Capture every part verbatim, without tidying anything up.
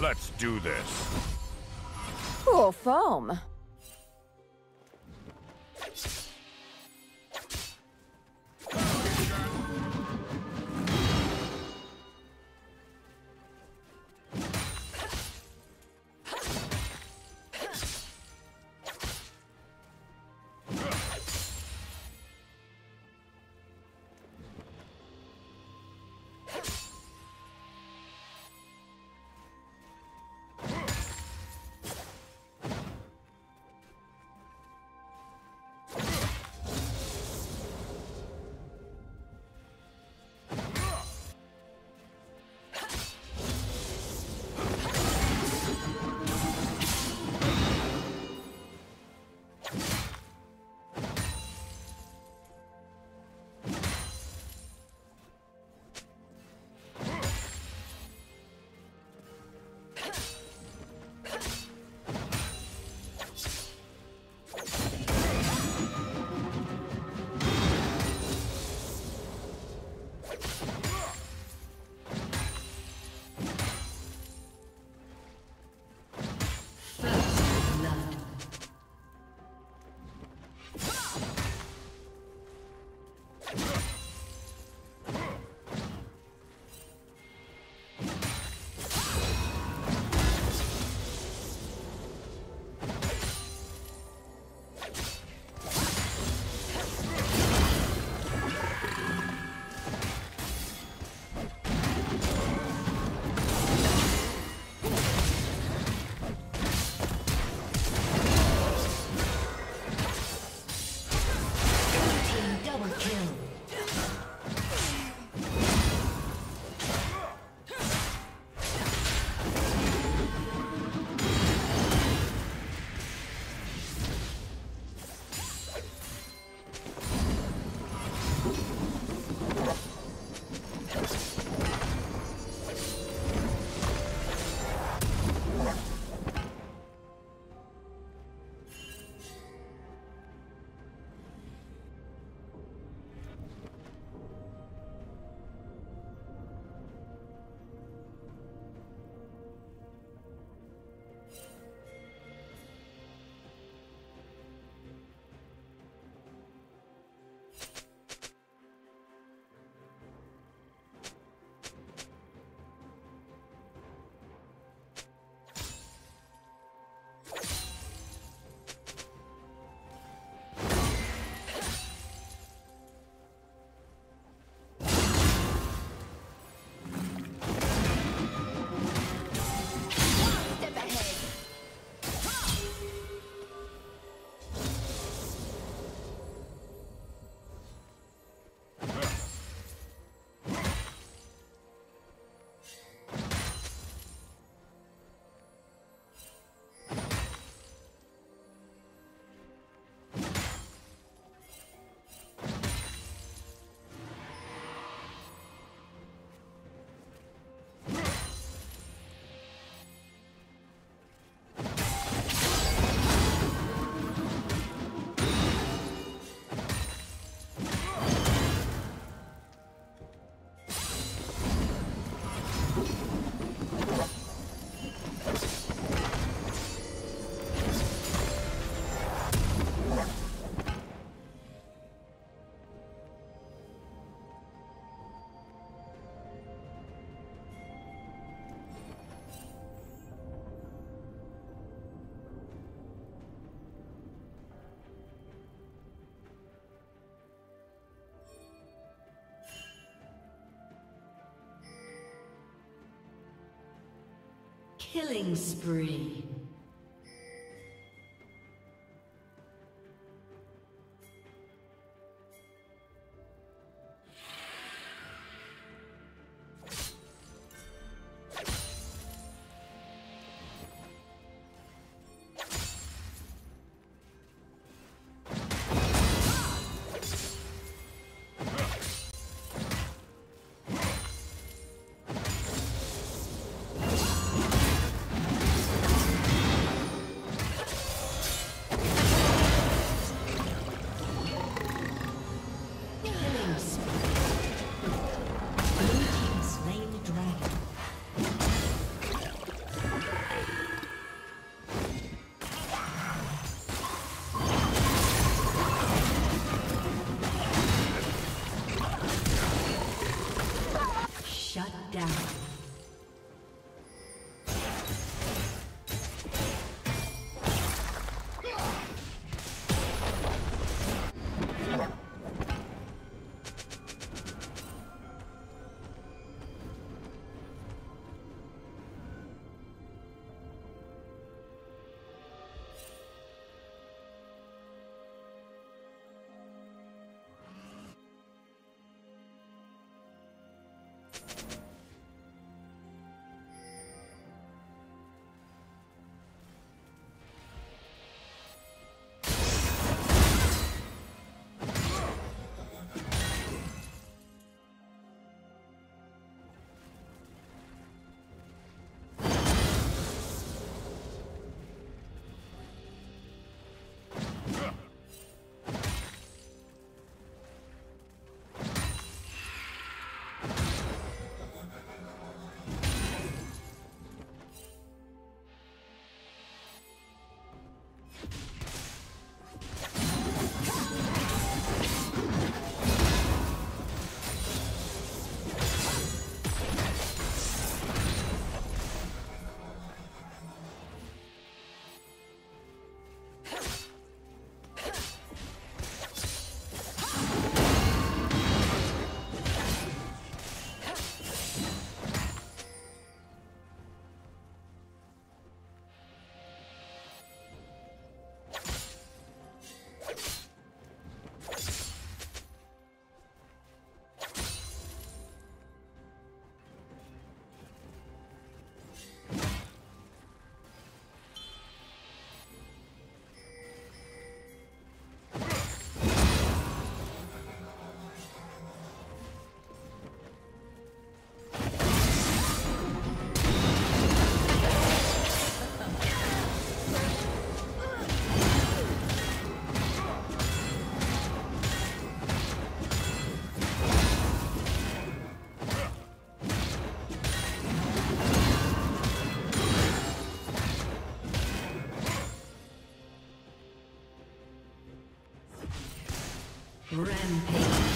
Let's do this. Cool foam. Killing spree. Rampage.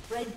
The red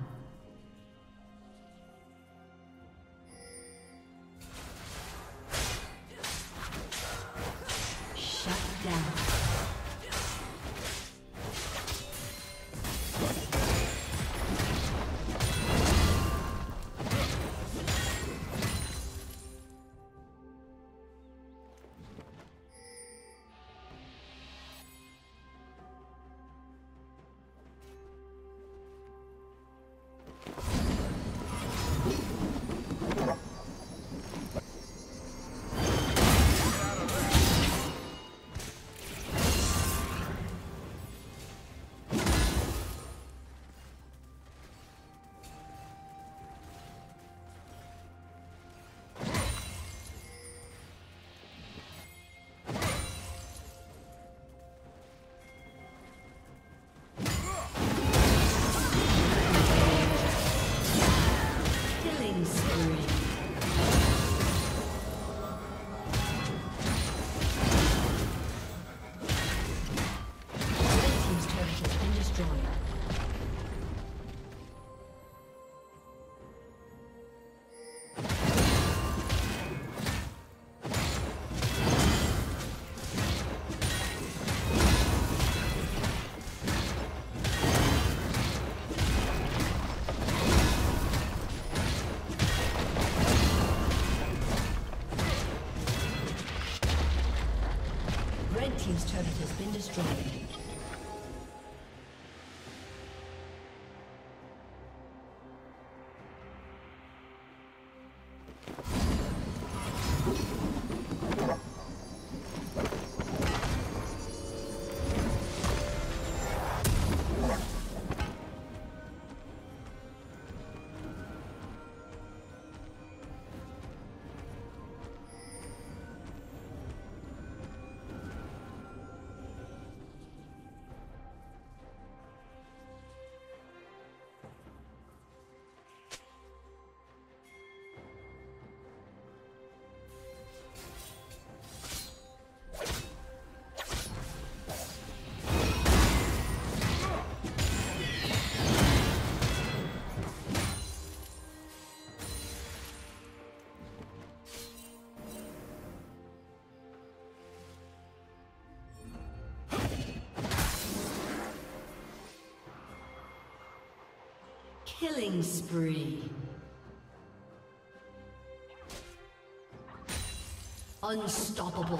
His turret has been destroyed. Killing spree. Unstoppable.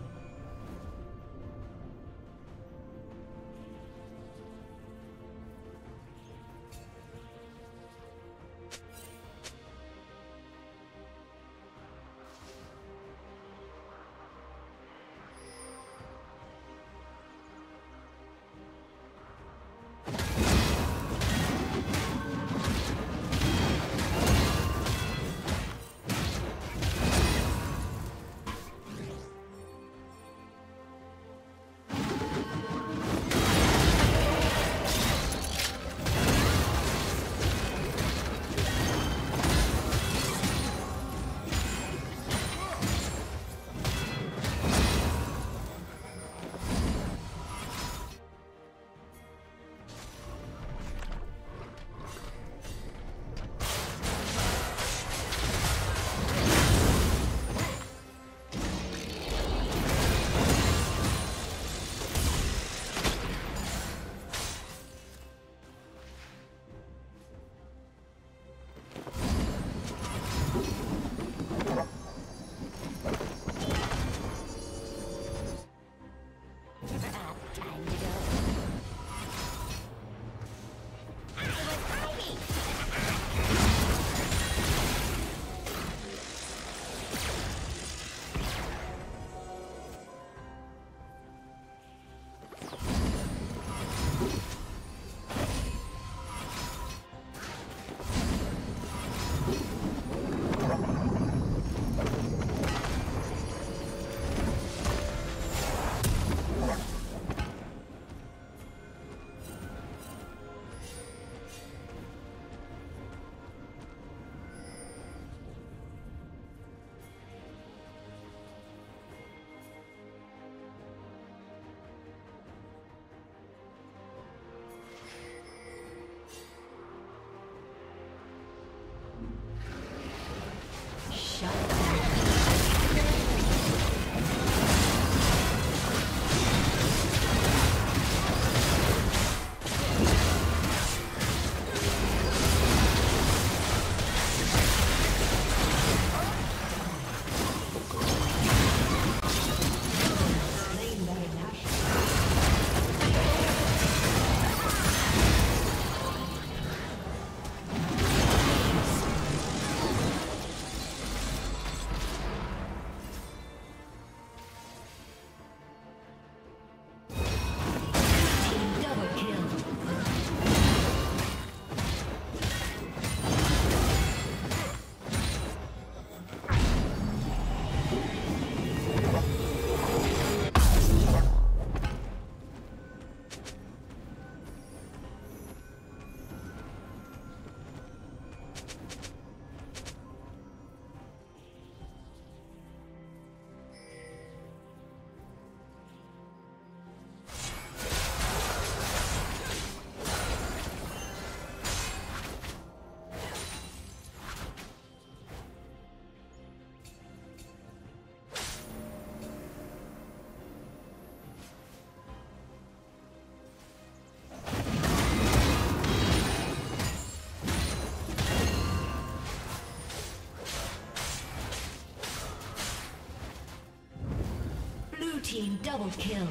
team double kill.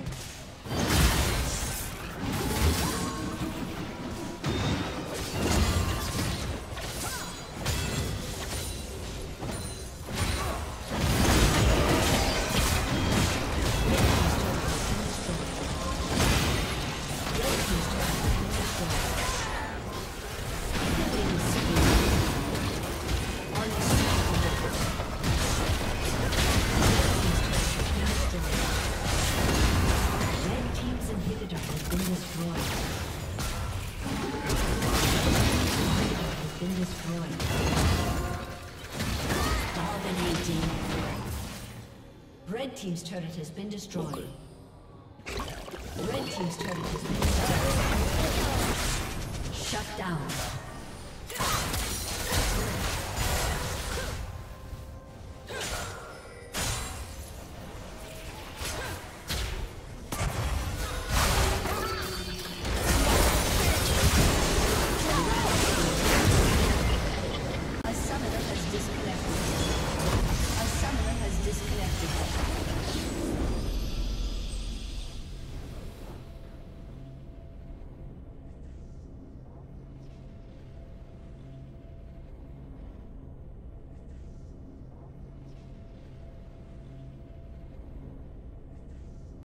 Red team's turret has been destroyed. Okay. Red team's turret has been destroyed. Shut down.